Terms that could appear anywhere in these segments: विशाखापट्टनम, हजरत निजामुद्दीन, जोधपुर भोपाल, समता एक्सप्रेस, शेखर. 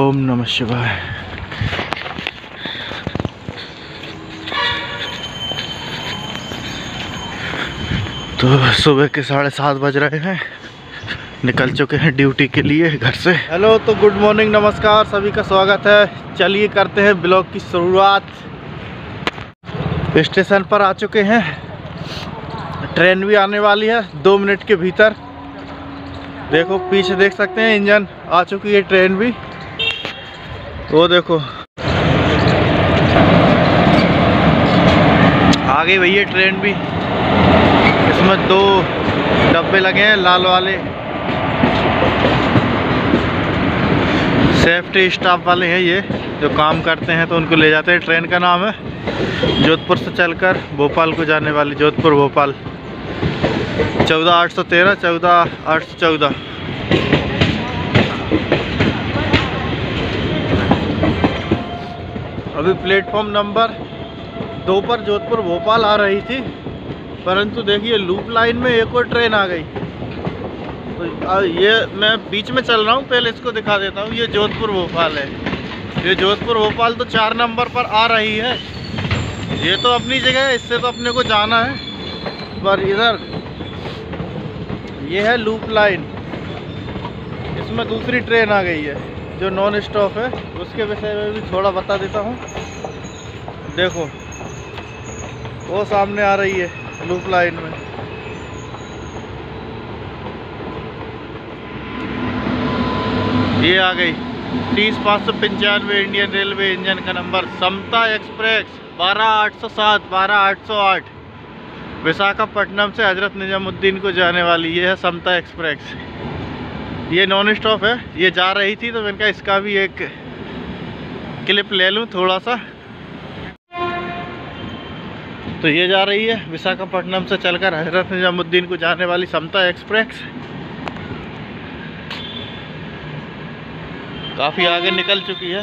ओम नमः शिवाय। तो सुबह के 7:30 बज रहे हैं, निकल चुके हैं ड्यूटी के लिए घर से। हेलो, तो गुड मॉर्निंग, नमस्कार, सभी का स्वागत है। चलिए करते हैं ब्लॉग की शुरुआत। स्टेशन पर आ चुके हैं, ट्रेन भी आने वाली है 2 मिनट के भीतर। देखो पीछे देख सकते हैं इंजन, आ चुकी है ट्रेन भी, वो देखो आ गई भैया ट्रेन भी। इसमें 2 डब्बे लगे हैं लाल वाले, सेफ्टी स्टाफ वाले हैं ये, जो काम करते हैं तो उनको ले जाते हैं। ट्रेन का नाम है जोधपुर से चलकर भोपाल को जाने वाली, जोधपुर भोपाल 14813 14814। अभी प्लेटफॉर्म नंबर 2 पर जोधपुर भोपाल आ रही थी, परंतु देखिए लूप लाइन में एक और ट्रेन आ गई। तो ये मैं बीच में चल रहा हूँ, पहले इसको दिखा देता हूँ। ये जोधपुर भोपाल है, ये जोधपुर भोपाल तो 4 नंबर पर आ रही है। ये तो अपनी जगह है, इससे तो अपने को जाना है, पर इधर ये है लूप लाइन, इसमें दूसरी ट्रेन आ गई है जो नॉन स्टॉप है। उसके विषय में भी थोड़ा बता देता हूँ। देखो वो सामने आ रही है लूप लाइन में। ये आ गई 30,595 इंडियन रेलवे इंजन का नंबर, समता एक्सप्रेस 12807 12808, विशाखापट्टनम से हजरत निजामुद्दीन को जाने वाली। ये है समता एक्सप्रेस, ये नॉन स्टॉप है। ये जा रही थी तो मैंने कहा इसका भी एक क्लिप ले लूँ थोड़ा सा। तो ये जा रही है विशाखापट्टनम से चलकर हजरत निजामुद्दीन को जाने वाली समता एक्सप्रेस। काफ़ी आगे निकल चुकी है,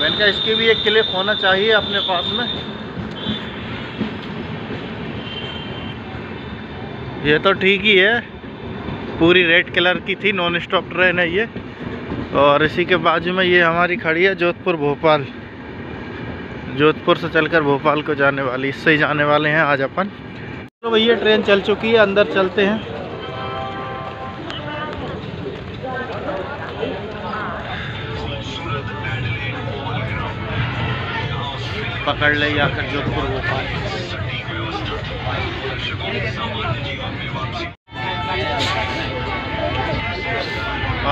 मैंने कहा इसकी भी एक क्लिप होना चाहिए अपने पास में। ये तो ठीक ही है, पूरी रेड कलर की थी, नॉन स्टॉप ट्रेन है ये। और इसी के बाजू में ये हमारी खड़ी है जोधपुर भोपाल, जोधपुर से चलकर भोपाल को जाने वाली, इससे ही जाने वाले हैं आज अपन। तो भैया ट्रेन चल चुकी है, अंदर चलते हैं। पकड़ ले आकर जोधपुर भोपाल।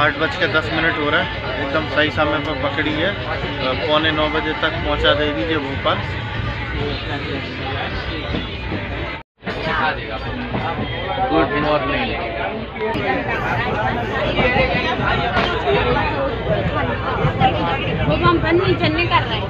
आठ बज के 10 मिनट हो रहा है, एकदम सही समय पर पकड़ी है। 8:45 तक पहुंचा देगी ये भोपाल। Good morning. चलने कर रहे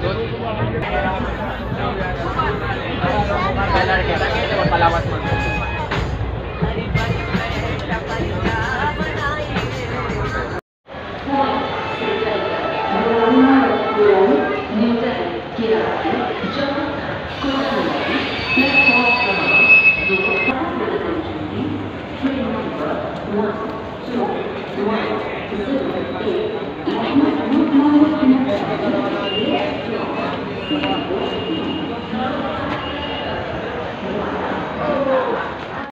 हैं।